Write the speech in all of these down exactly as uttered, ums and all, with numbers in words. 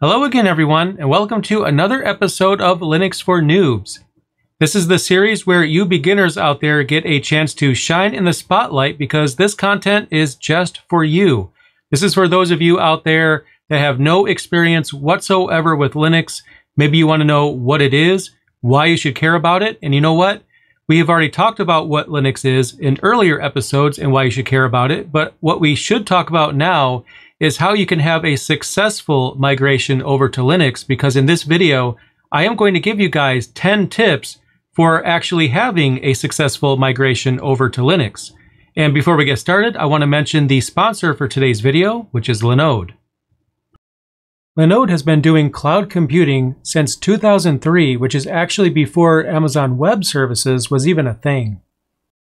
Hello again, everyone, and welcome to another episode of Linux for Noobs. This is the series where you beginners out there get a chance to shine in the spotlight because this content is just for you. This is for those of you out there that have no experience whatsoever with Linux. Maybe you want to know what it is, why you should care about it, and you know what? We have already talked about what Linux is in earlier episodes and why you should care about it, but what we should talk about now is how you can have a successful migration over to Linux, because in this video, I am going to give you guys ten tips for actually having a successful migration over to Linux. And before we get started, I want to mention the sponsor for today's video, which is Linode. Linode has been doing cloud computing since two thousand three, which is actually before Amazon Web Services was even a thing.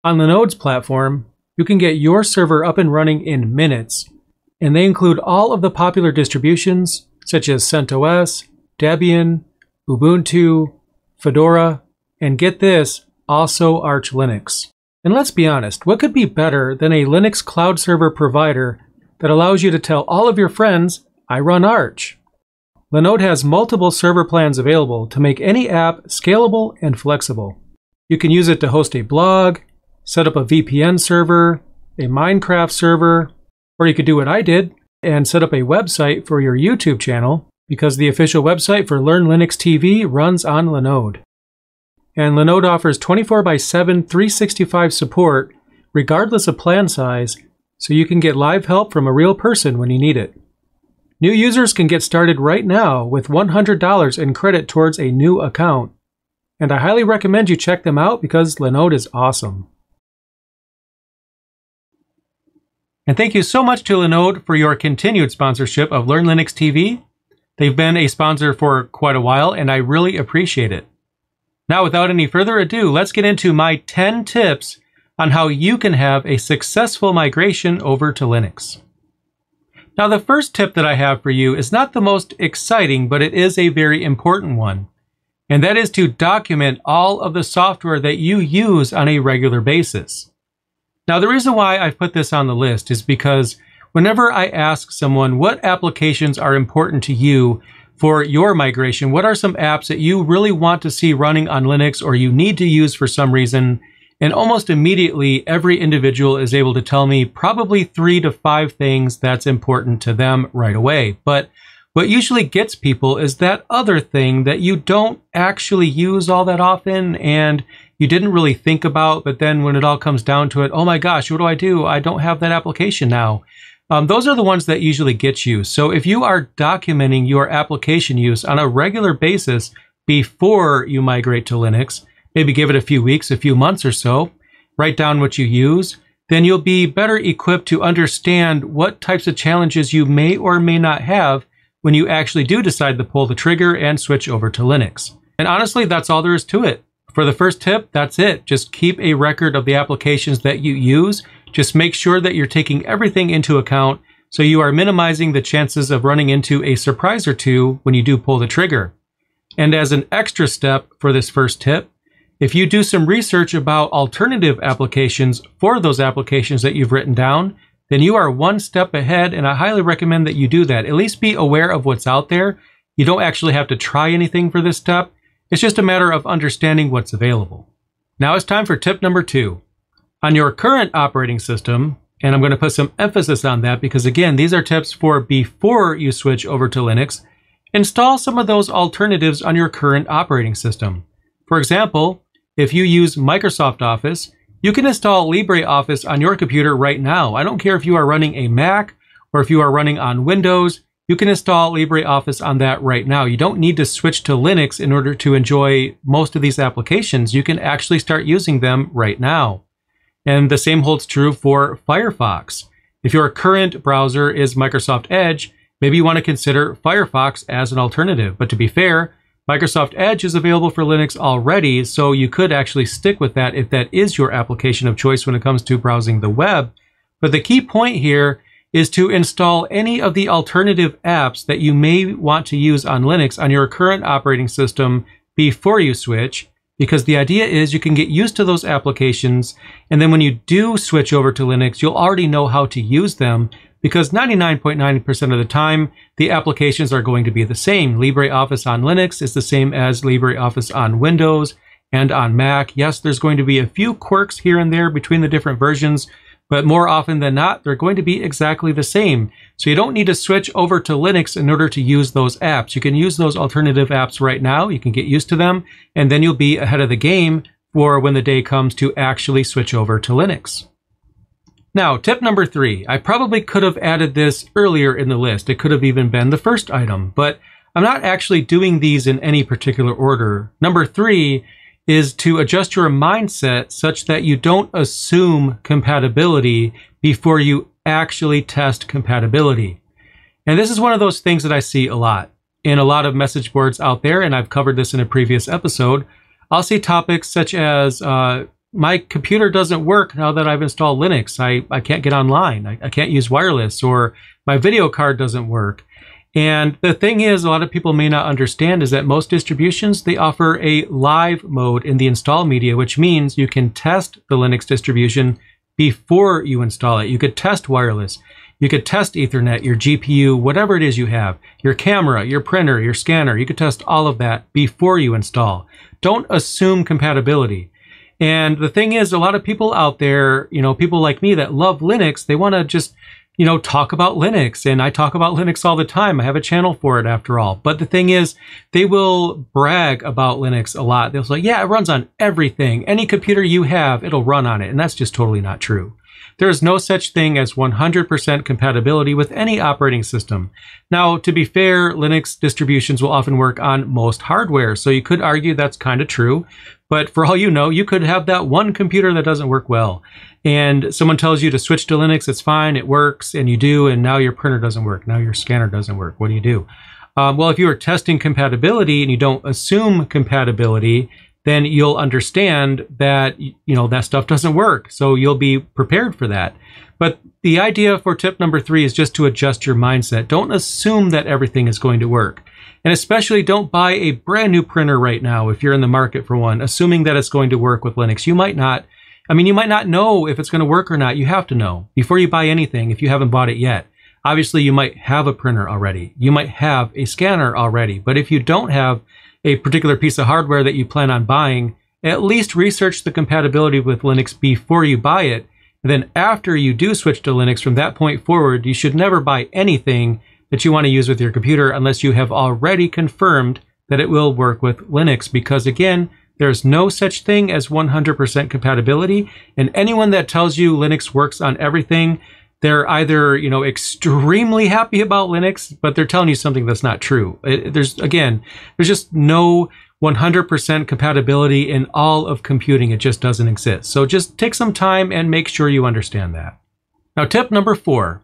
On Linode's platform, you can get your server up and running in minutes, and they include all of the popular distributions such as CentOS, Debian, Ubuntu, Fedora, and get this, also Arch Linux. And let's be honest, what could be better than a Linux cloud server provider that allows you to tell all of your friends, I run Arch? Linode has multiple server plans available to make any app scalable and flexible. You can use it to host a blog, set up a V P N server, a Minecraft server, or you could do what I did and set up a website for your YouTube channel, because the official website for Learn Linux T V runs on Linode. And Linode offers twenty-four by seven, three sixty-five support, regardless of plan size, so you can get live help from a real person when you need it. New users can get started right now with one hundred dollars in credit towards a new account. And I highly recommend you check them out because Linode is awesome. And thank you so much to Linode for your continued sponsorship of Learn Linux T V. They've been a sponsor for quite a while, and I really appreciate it. Now, without any further ado, let's get into my ten tips on how you can have a successful migration over to Linux. Now, the first tip that I have for you is not the most exciting, but it is a very important one. And that is to document all of the software that you use on a regular basis. Now, the reason why I've put this on the list is because whenever I ask someone what applications are important to you for your migration, what are some apps that you really want to see running on Linux or you need to use for some reason, and almost immediately every individual is able to tell me probably three to five things that's important to them right away. But what usually gets people is that other thing that you don't actually use all that often and you didn't really think about, but then when it all comes down to it, oh my gosh, what do I do? I don't have that application now. Um, those are the ones that usually get you. So if you are documenting your application use on a regular basis before you migrate to Linux, maybe give it a few weeks, a few months or so, write down what you use, then you'll be better equipped to understand what types of challenges you may or may not have when you actually do decide to pull the trigger and switch over to Linux. And honestly, that's all there is to it. For the first tip, that's it. Just keep a record of the applications that you use. Just make sure that you're taking everything into account so you are minimizing the chances of running into a surprise or two when you do pull the trigger. And as an extra step for this first tip, if you do some research about alternative applications for those applications that you've written down, then you are one step ahead, and I highly recommend that you do that. At least be aware of what's out there. You don't actually have to try anything for this step. It's just a matter of understanding what's available. Now it's time for tip number two. On your current operating system, and I'm going to put some emphasis on that because again, these are tips for before you switch over to Linux, install some of those alternatives on your current operating system. For example, if you use Microsoft Office, you can install LibreOffice on your computer right now. I don't care if you are running a Mac or if you are running on Windows. You can install LibreOffice on that right now. You don't need to switch to Linux in order to enjoy most of these applications. You can actually start using them right now. And the same holds true for Firefox. If your current browser is Microsoft Edge, maybe you want to consider Firefox as an alternative. But to be fair, Microsoft Edge is available for Linux already, so you could actually stick with that if that is your application of choice when it comes to browsing the web. But the key point here is to install any of the alternative apps that you may want to use on Linux on your current operating system before you switch, because the idea is you can get used to those applications, and then when you do switch over to Linux, you'll already know how to use them, because ninety-nine point nine percent of the time, the applications are going to be the same. LibreOffice on Linux is the same as LibreOffice on Windows and on Mac. Yes, there's going to be a few quirks here and there between the different versions, but more often than not, they're going to be exactly the same. So you don't need to switch over to Linux in order to use those apps. You can use those alternative apps right now. You can get used to them, and then you'll be ahead of the game for when the day comes to actually switch over to Linux. Now, tip number three. I probably could have added this earlier in the list. It could have even been the first item, but I'm not actually doing these in any particular order. Number three is to adjust your mindset such that you don't assume compatibility before you actually test compatibility. And this is one of those things that I see a lot in a lot of message boards out there, and I've covered this in a previous episode. I'll see topics such as, uh, my computer doesn't work now that I've installed Linux. I, I can't get online. I, I can't use wireless, or my video card doesn't work. And the thing is, a lot of people may not understand is that most distributions, they offer a live mode in the install media, which means you can test the Linux distribution before you install it. You could test wireless. You could test Ethernet, your G P U, whatever it is you have, your camera, your printer, your scanner. You could test all of that before you install. Don't assume compatibility. And the thing is, a lot of people out there, you know, people like me that love Linux, they want to just, you know, talk about Linux. And I talk about Linux all the time. I have a channel for it after all. But the thing is, they will brag about Linux a lot. They'll say, yeah, it runs on everything. Any computer you have, it'll run on it. And that's just totally not true. There is no such thing as one hundred percent compatibility with any operating system. Now, to be fair, Linux distributions will often work on most hardware, so you could argue that's kind of true. But for all you know, you could have that one computer that doesn't work well. And someone tells you to switch to Linux, it's fine, it works, and you do, and now your printer doesn't work, now your scanner doesn't work. What do you do? Um, well, if you are testing compatibility and you don't assume compatibility, then you'll understand that, you know, that stuff doesn't work. So you'll be prepared for that. But the idea for tip number three is just to adjust your mindset. Don't assume that everything is going to work. And especially don't buy a brand new printer right now if you're in the market for one, assuming that it's going to work with Linux. You might not, I mean, you might not know if it's going to work or not. You have to know before you buy anything if you haven't bought it yet. Obviously, you might have a printer already. You might have a scanner already. But if you don't have a particular piece of hardware that you plan on buying, at least research the compatibility with Linux before you buy it. And then after you do switch to Linux, from that point forward, you should never buy anything that you want to use with your computer unless you have already confirmed that it will work with Linux. Because again, there's no such thing as one hundred percent compatibility. And anyone that tells you Linux works on everything, they're either, you know, extremely happy about Linux, but they're telling you something that's not true. It, there's, again, there's just no one hundred percent compatibility in all of computing. It just doesn't exist. So just take some time and make sure you understand that. Now, tip number four,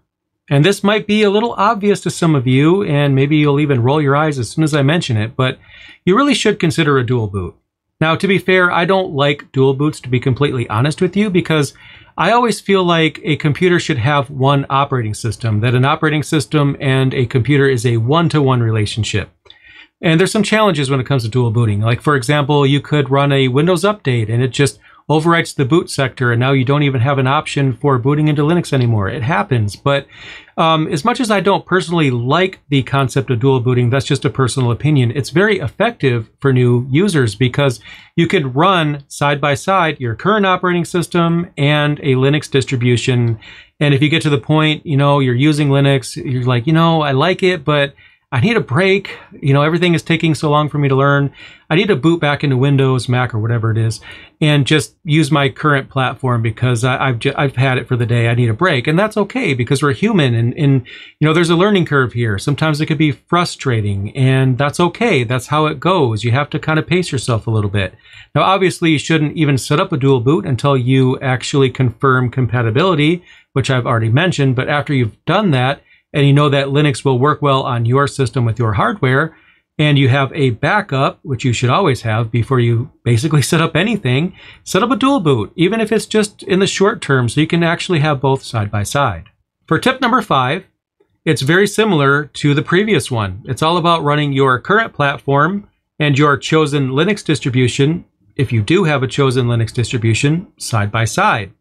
and this might be a little obvious to some of you, and maybe you'll even roll your eyes as soon as I mention it, but you really should consider a dual boot. Now, to be fair, I don't like dual boots, to be completely honest with you, because I always feel like a computer should have one operating system, that an operating system and a computer is a one-to-one relationship. And there's some challenges when it comes to dual booting. Like, for example, you could run a Windows update and it just overwrites the boot sector, and now you don't even have an option for booting into Linux anymore. It happens. But um, as much as I don't personally like the concept of dual booting, that's just a personal opinion. It's very effective for new users because you could run side by side your current operating system and a Linux distribution. And if you get to the point, you know, you're using Linux, you're like, you know, I like it, but I need a break. You know, everything is taking so long for me to learn. I need to boot back into Windows, Mac, or whatever it is, and just use my current platform because I, I've, just, I've had it for the day. I need a break. And that's okay because we're human. And, and, you know, there's a learning curve here. Sometimes it could be frustrating, and that's okay. That's how it goes. You have to kind of pace yourself a little bit. Now, obviously, you shouldn't even set up a dual boot until you actually confirm compatibility, which I've already mentioned. But after you've done that, and you know that Linux will work well on your system with your hardware, and you have a backup, which you should always have before you basically set up anything, set up a dual boot, even if it's just in the short term, so you can actually have both side by side. For tip number five, it's very similar to the previous one. It's all about running your current platform and your chosen Linux distribution, if you do have a chosen Linux distribution, side by side,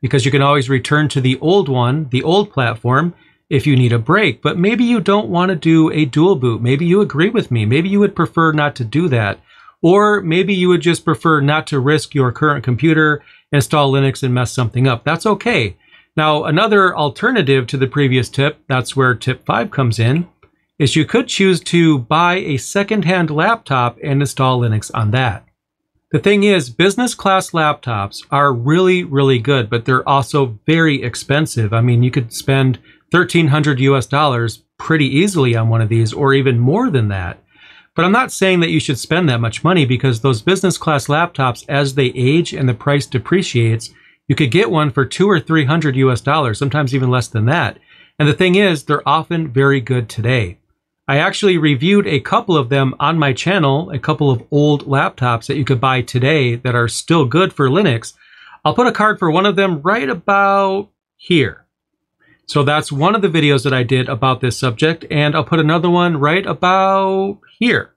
because you can always return to the old one, the old platform, if you need a break, but maybe you don't want to do a dual boot. Maybe you agree with me. Maybe you would prefer not to do that. Or maybe you would just prefer not to risk your current computer, install Linux and mess something up. That's okay. Now, another alternative to the previous tip, that's where tip five comes in, is you could choose to buy a secondhand laptop and install Linux on that. The thing is, business class laptops are really, really good, but they're also very expensive. I mean, you could spend thirteen hundred U S dollars pretty easily on one of these, or even more than that. But I'm not saying that you should spend that much money, because those business class laptops, as they age and the price depreciates, you could get one for two or three hundred US dollars, sometimes even less than that. And the thing is, they're often very good today. I actually reviewed a couple of them on my channel, a couple of old laptops that you could buy today that are still good for Linux. I'll put a card for one of them right about here. So that's one of the videos that I did about this subject, and I'll put another one right about here.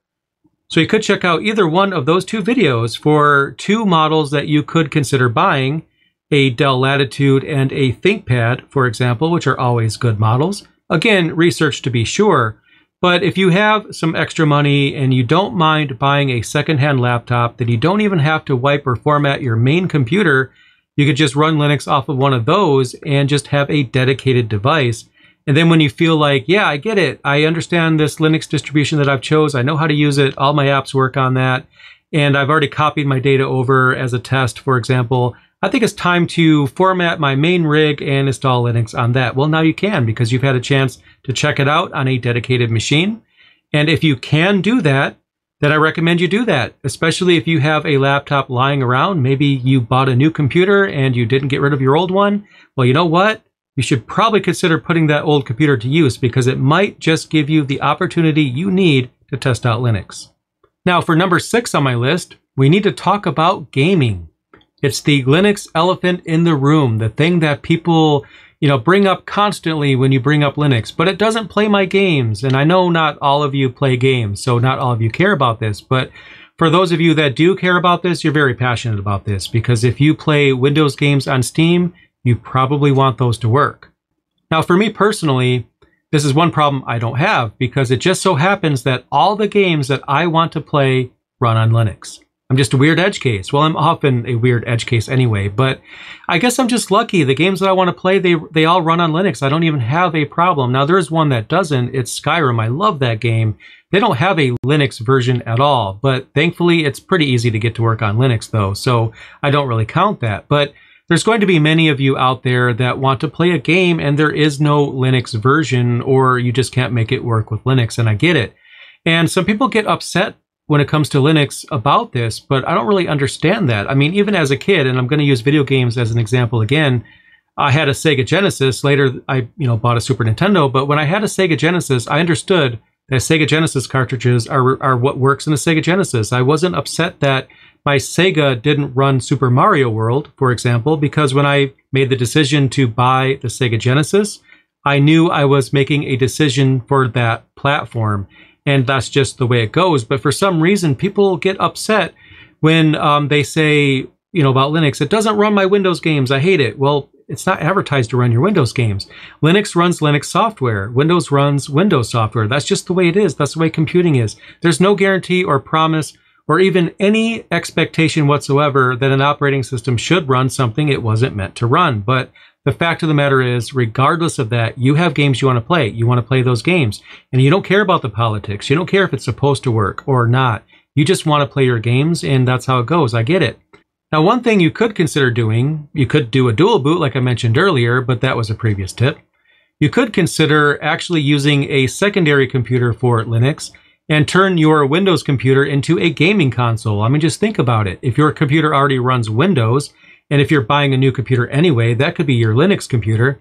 So you could check out either one of those two videos for two models that you could consider buying, a Dell Latitude and a ThinkPad, for example, which are always good models. Again, research to be sure, but if you have some extra money and you don't mind buying a secondhand laptop that you don't even have to wipe or format your main computer, you could just run Linux off of one of those and just have a dedicated device. And then when you feel like, yeah, I get it. I understand this Linux distribution that I've chose. I know how to use it. All my apps work on that. And I've already copied my data over as a test, for example. I think it's time to format my main rig and install Linux on that. Well, now you can, because you've had a chance to check it out on a dedicated machine. And if you can do that, then I recommend you do that, especially if you have a laptop lying around. Maybe you bought a new computer and you didn't get rid of your old one. Well, you know what? You should probably consider putting that old computer to use, because it might just give you the opportunity you need to test out Linux. Now, for number six on my list, we need to talk about gaming. It's the Linux elephant in the room, the thing that people, you know, bring up constantly when you bring up Linux, but it doesn't play my games. And I know not all of you play games, so not all of you care about this. But for those of you that do care about this, you're very passionate about this, because if you play Windows games on Steam, you probably want those to work. Now, for me personally, this is one problem I don't have, because it just so happens that all the games that I want to play run on Linux. I'm just a weird edge case. Well, I'm often a weird edge case anyway, but I guess I'm just lucky. The games that I want to play, they they all run on Linux. I don't even have a problem. Now, there's one that doesn't. It's Skyrim. I love that game. They don't have a Linux version at all, but thankfully, it's pretty easy to get to work on Linux, though, so I don't really count that. But there's going to be many of you out there that want to play a game, and there is no Linux version, or you just can't make it work with Linux, and I get it. And some people get upset when it comes to Linux about this, but I don't really understand that. I mean, even as a kid, and I'm going to use video games as an example again, I had a Sega Genesis. Later, I you know bought a Super Nintendo, but when I had a Sega Genesis, I understood that Sega Genesis cartridges are, are what works in a Sega Genesis. I wasn't upset that my Sega didn't run Super Mario World, for example, because when I made the decision to buy the Sega Genesis, I knew I was making a decision for that platform. And that's just the way it goes. But for some reason, people get upset when um, they say, you know, about Linux, it doesn't run my Windows games. I hate it. Well, it's not advertised to run your Windows games. Linux runs Linux software. Windows runs Windows software. That's just the way it is. That's the way computing is. There's no guarantee or promise or even any expectation whatsoever that an operating system should run something it wasn't meant to run. But the fact of the matter is, regardless of that, you have games you want to play. You want to play those games. And you don't care about the politics. You don't care if it's supposed to work or not. You just want to play your games, and that's how it goes. I get it. Now, one thing you could consider doing, you could do a dual boot like I mentioned earlier, but that was a previous tip. You could consider actually using a secondary computer for Linux and turn your Windows computer into a gaming console. I mean, just think about it. If your computer already runs Windows, and if you're buying a new computer anyway, that could be your Linux computer.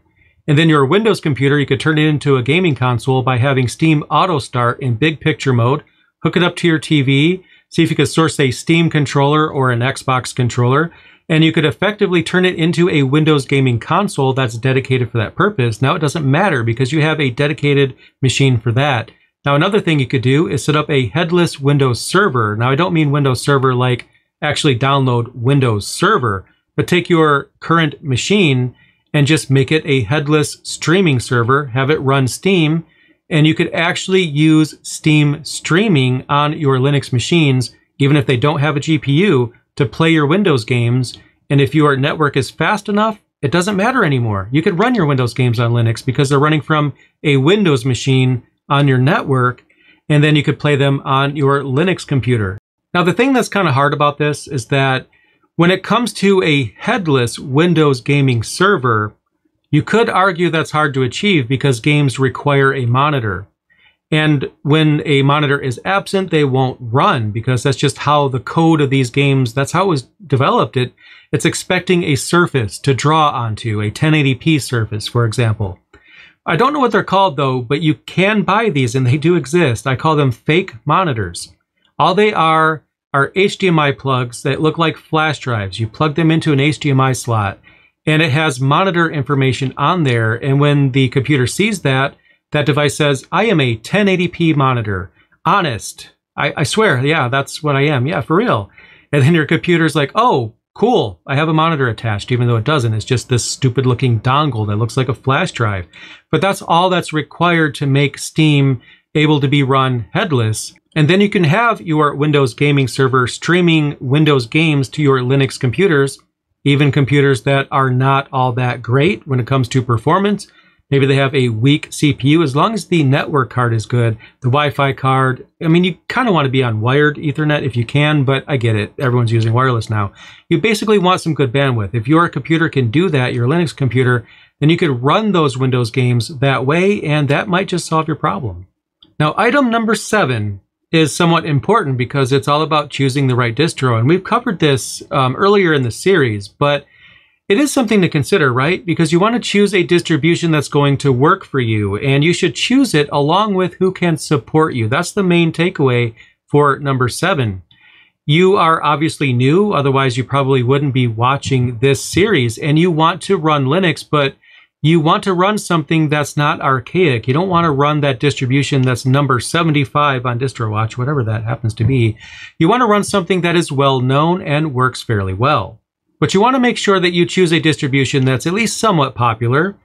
And then your Windows computer, you could turn it into a gaming console by having Steam auto start in big picture mode, hook it up to your T V, see if you could source a Steam controller or an Xbox controller, and you could effectively turn it into a Windows gaming console that's dedicated for that purpose. Now, it doesn't matter because you have a dedicated machine for that. Now, another thing you could do is set up a headless Windows server. Now, I don't mean Windows server like actually download Windows Server, but take your current machine and just make it a headless streaming server, have it run Steam, and you could actually use Steam streaming on your Linux machines, even if they don't have a G P U, to play your Windows games. And if your network is fast enough, it doesn't matter anymore. You could run your Windows games on Linux because they're running from a Windows machine on your network, and then you could play them on your Linux computer. Now, the thing that's kind of hard about this is that when it comes to a headless Windows gaming server, you could argue that's hard to achieve because games require a monitor. And when a monitor is absent, they won't run because that's just how the code of these games, that's how it was developed. It, it's expecting a surface to draw onto, a ten eighty p surface, for example. I don't know what they're called, though, but you can buy these, and they do exist. I call them fake monitors. All they are are H D M I plugs that look like flash drives. You plug them into an H D M I slot, and it has monitor information on there, and when the computer sees that, that device says, I am a ten eighty p monitor. Honest. I, I swear, yeah, that's what I am. Yeah, for real. And then your computer's like, oh, cool, I have a monitor attached, even though it doesn't. It's just this stupid-looking dongle that looks like a flash drive. But that's all that's required to make Steam able to be run headless. And then you can have your Windows gaming server streaming Windows games to your Linux computers, even computers that are not all that great when it comes to performance. Maybe they have a weak C P U. As long as the network card is good, the Wi-Fi card, I mean, you kind of want to be on wired Ethernet if you can, but I get it. Everyone's using wireless now. You basically want some good bandwidth. If your computer can do that, your Linux computer, then you could run those Windows games that way, and that might just solve your problem. Now, item number seven is somewhat important because it's all about choosing the right distro, and we've covered this um, earlier in the series, but it is something to consider, right? Because you want to choose a distribution that's going to work for you, and you should choose it along with who can support you. That's the main takeaway for number seven. You are obviously new, otherwise you probably wouldn't be watching this series, and you want to run Linux, but you want to run something that's not archaic. You don't want to run that distribution that's number seventy-five on DistroWatch, whatever that happens to be. You want to run something that is well known and works fairly well. But you want to make sure that you choose a distribution that's at least somewhat popular.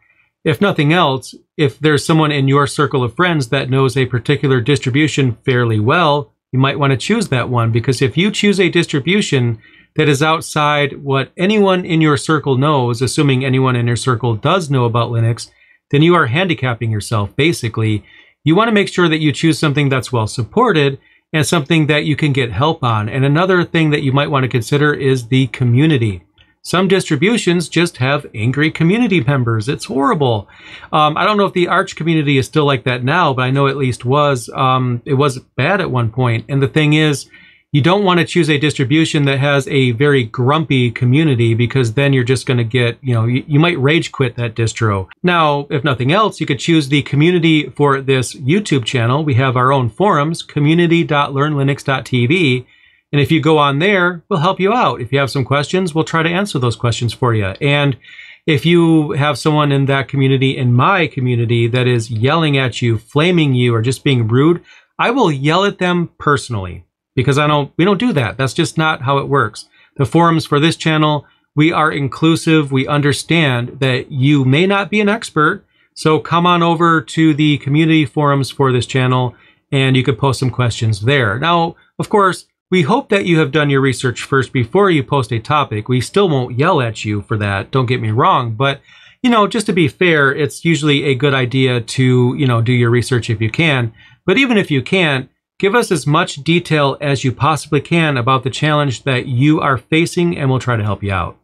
If nothing else, if there's someone in your circle of friends that knows a particular distribution fairly well, you might want to choose that one, because if you choose a distribution that is outside what anyone in your circle knows, assuming anyone in your circle does know about Linux, then you are handicapping yourself, basically. You want to make sure that you choose something that's well supported and something that you can get help on. And another thing that you might want to consider is the community. Some distributions just have angry community members. It's horrible. Um, I don't know if the Arch community is still like that now, but I know at least was. Um, it was bad at one point. And the thing is, you don't want to choose a distribution that has a very grumpy community, because then you're just going to get, you know, you, you might rage quit that distro. Now, if nothing else, you could choose the community for this YouTube channel. We have our own forums, community dot learn linux dot t v. And if you go on there, we'll help you out. If you have some questions, we'll try to answer those questions for you. And if you have someone in that community, in my community, that is yelling at you, flaming you, or just being rude, I will yell at them personally, because I don't, we don't do that. That's just not how it works. The forums for this channel, we are inclusive. We understand that you may not be an expert, so come on over to the community forums for this channel, and you could post some questions there. Now, of course, we hope that you have done your research first before you post a topic. We still won't yell at you for that, don't get me wrong, but you know, just to be fair, it's usually a good idea to, you know, do your research if you can. But even if you can't, give us as much detail as you possibly can about the challenge that you are facing, and we'll try to help you out.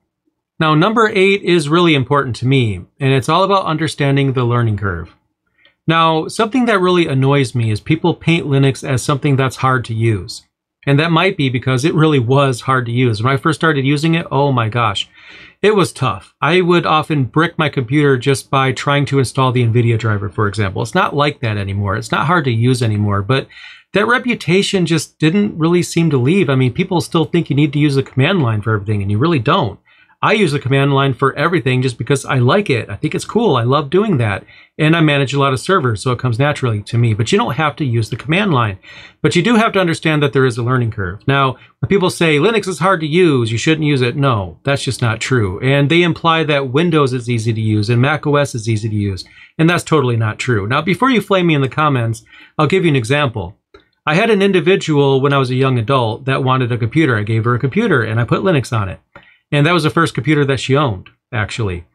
Now, number eight is really important to me, and it's all about understanding the learning curve. Now, something that really annoys me is people paint Linux as something that's hard to use. And that might be because it really was hard to use. When I first started using it, oh my gosh, it was tough. I would often brick my computer just by trying to install the NVIDIA driver, for example. It's not like that anymore. It's not hard to use anymore, but that reputation just didn't really seem to leave. I mean, people still think you need to use the command line for everything, and you really don't. I use the command line for everything just because I like it. I think it's cool. I love doing that. And I manage a lot of servers, so it comes naturally to me. But you don't have to use the command line. But you do have to understand that there is a learning curve. Now, when people say Linux is hard to use, you shouldn't use it, no, that's just not true. And they imply that Windows is easy to use and macOS is easy to use. And that's totally not true. Now, before you flame me in the comments, I'll give you an example. I had an individual when I was a young adult that wanted a computer. I gave her a computer and I put Linux on it. And that was the first computer that she owned, actually.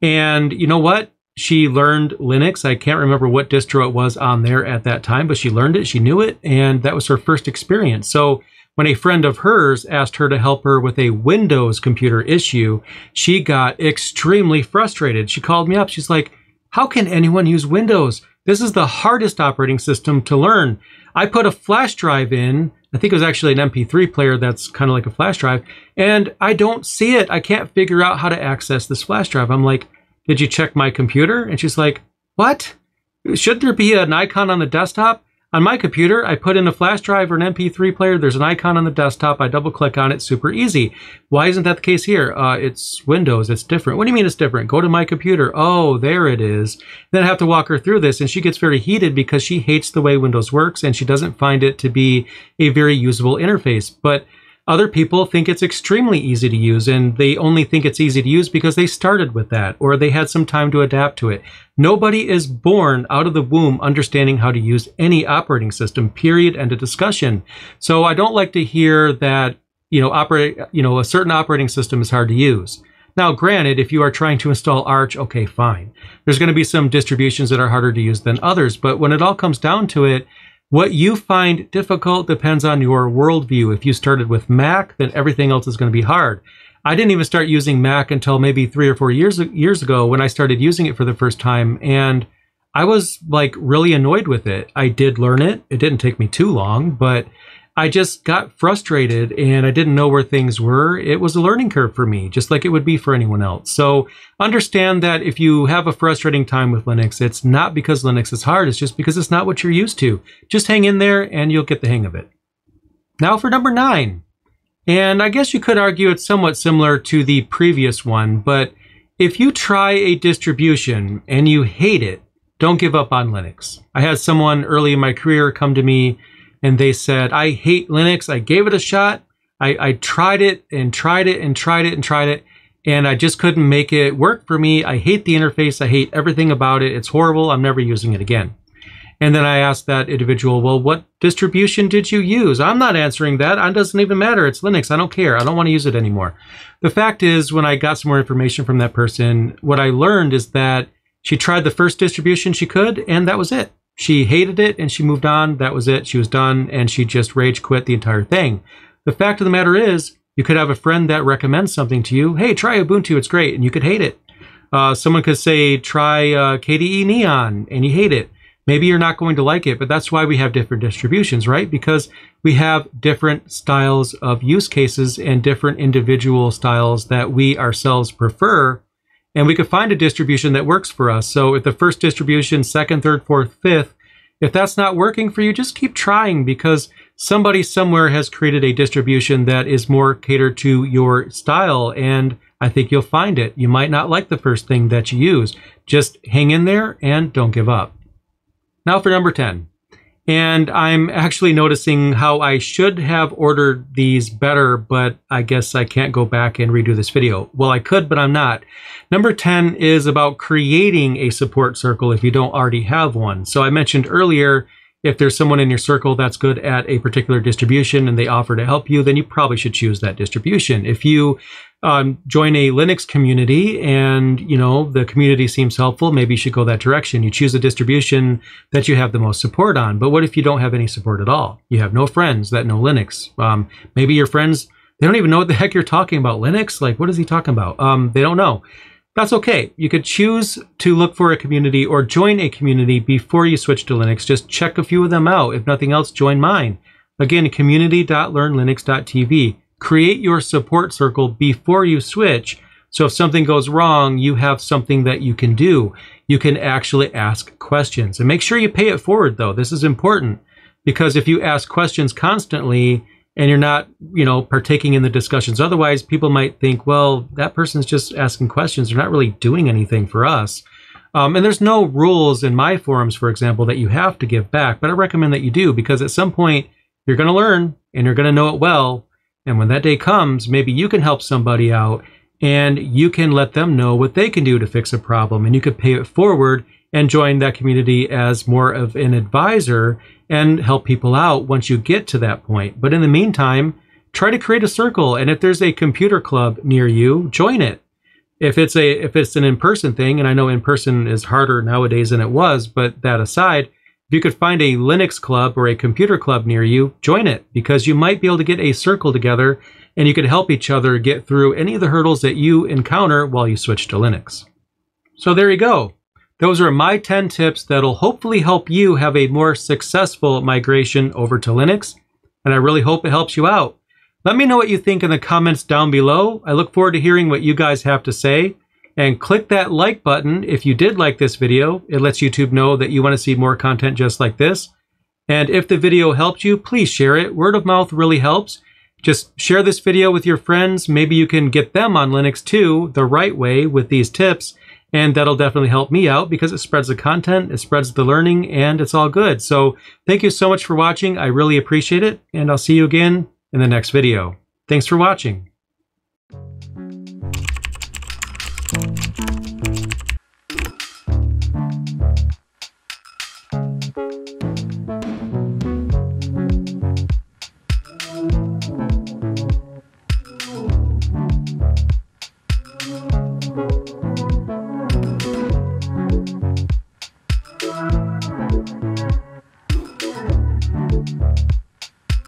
And you know what? She learned Linux. I can't remember what distro it was on there at that time, but she learned it, she knew it, and that was her first experience. So when a friend of hers asked her to help her with a Windows computer issue, she got extremely frustrated. She called me up. She's like, "How can anyone use Windows? This is the hardest operating system to learn. I put a flash drive in. I think it was actually an M P three player that's kind of like a flash drive, and I don't see it. I can't figure out how to access this flash drive." I'm like, "Did you check my computer?" And she's like, "What? Shouldn't there be an icon on the desktop? On my computer, I put in a flash drive or an M P three player. There's an icon on the desktop. I double click on it. Super easy. Why isn't that the case here?" Uh, it's Windows. It's different. What do you mean it's different? Go to my computer. Oh, there it is. Then I have to walk her through this. And she gets very heated because she hates the way Windows works. And she doesn't find it to be a very usable interface. But other people think it's extremely easy to use, and they only think it's easy to use because they started with that or they had some time to adapt to it. Nobody is born out of the womb understanding how to use any operating system, period, end of discussion. So I don't like to hear that, you know, operate, you know, a certain operating system is hard to use. Now, granted, if you are trying to install Arch, okay, fine. There's going to be some distributions that are harder to use than others, but when it all comes down to it, what you find difficult depends on your worldview. If you started with Mac, then everything else is going to be hard. I didn't even start using Mac until maybe three or four years, years ago when I started using it for the first time. And I was like really annoyed with it. I did learn it. It didn't take me too long, but I just got frustrated and I didn't know where things were. It was a learning curve for me, just like it would be for anyone else. So understand that if you have a frustrating time with Linux, it's not because Linux is hard. It's just because it's not what you're used to. Just hang in there and you'll get the hang of it. Now for number nine. And I guess you could argue it's somewhat similar to the previous one, but if you try a distribution and you hate it, don't give up on Linux. I had someone early in my career come to me and they said, "I hate Linux. I gave it a shot. I, I tried it and tried it and tried it and tried it. And I just couldn't make it work for me. I hate the interface. I hate everything about it. It's horrible. I'm never using it again." And then I asked that individual, "Well, what distribution did you use?" "I'm not answering that. It doesn't even matter. It's Linux. I don't care. I don't want to use it anymore." The fact is, when I got some more information from that person, what I learned is that she tried the first distribution she could, and that was it. She hated it and she moved on. That was it. She was done and she just rage quit the entire thing. The fact of the matter is, you could have a friend that recommends something to you. "Hey, try Ubuntu. It's great." And you could hate it. Uh, someone could say, try uh, K D E Neon, and you hate it. Maybe you're not going to like it, but that's why we have different distributions, right? Because we have different styles of use cases and different individual styles that we ourselves prefer. And we could find a distribution that works for us. So if the first distribution, second, third, fourth, fifth, if that's not working for you, just keep trying, because somebody somewhere has created a distribution that is more catered to your style. And I think you'll find it. You might not like the first thing that you use. Just hang in there and don't give up. Now for number ten. And I'm actually noticing how I should have ordered these better, but I guess I can't go back and redo this video. Well, I could, but I'm not. Number ten is about creating a support circle if you don't already have one. So I mentioned earlier, if there's someone in your circle that's good at a particular distribution and they offer to help you, then you probably should choose that distribution. If you um, join a Linux community and, you know, the community seems helpful, maybe you should go that direction. You choose a distribution that you have the most support on. But what if you don't have any support at all? You have no friends that know Linux. Um, maybe your friends, they don't even know what the heck you're talking about. Linux? Like, what is he talking about? Um, they don't know. That's okay. You could choose to look for a community or join a community before you switch to Linux. Just check a few of them out. If nothing else, join mine. Again, community dot learn linux dot t v. Create your support circle before you switch. So if something goes wrong, you have something that you can do. You can actually ask questions. And make sure you pay it forward, though. This is important, because if you ask questions constantly and you're not, you know, partaking in the discussions. Otherwise, people might think, well, that person's just asking questions. They're not really doing anything for us. Um, and there's no rules in my forums, for example, that you have to give back, but I recommend that you do, because at some point you're going to learn and you're going to know it well. And when that day comes, maybe you can help somebody out and you can let them know what they can do to fix a problem, and you could pay it forward and join that community as more of an advisor and help people out once you get to that point. But in the meantime, try to create a circle. And if there's a computer club near you, join it. If it's a if it's an in-person thing, and I know in-person is harder nowadays than it was, but that aside, if you could find a Linux club or a computer club near you, join it, because you might be able to get a circle together and you could help each other get through any of the hurdles that you encounter while you switch to Linux. So there you go. Those are my ten tips that'll hopefully help you have a more successful migration over to Linux, and I really hope it helps you out. Let me know what you think in the comments down below. I look forward to hearing what you guys have to say. And click that like button if you did like this video. It lets YouTube know that you want to see more content just like this. And if the video helped you, please share it. Word of mouth really helps. Just share this video with your friends. Maybe you can get them on Linux too, the right way, with these tips. And that'll definitely help me out, because it spreads the content, it spreads the learning, and it's all good. So thank you so much for watching. I really appreciate it. And I'll see you again in the next video. Thanks for watching.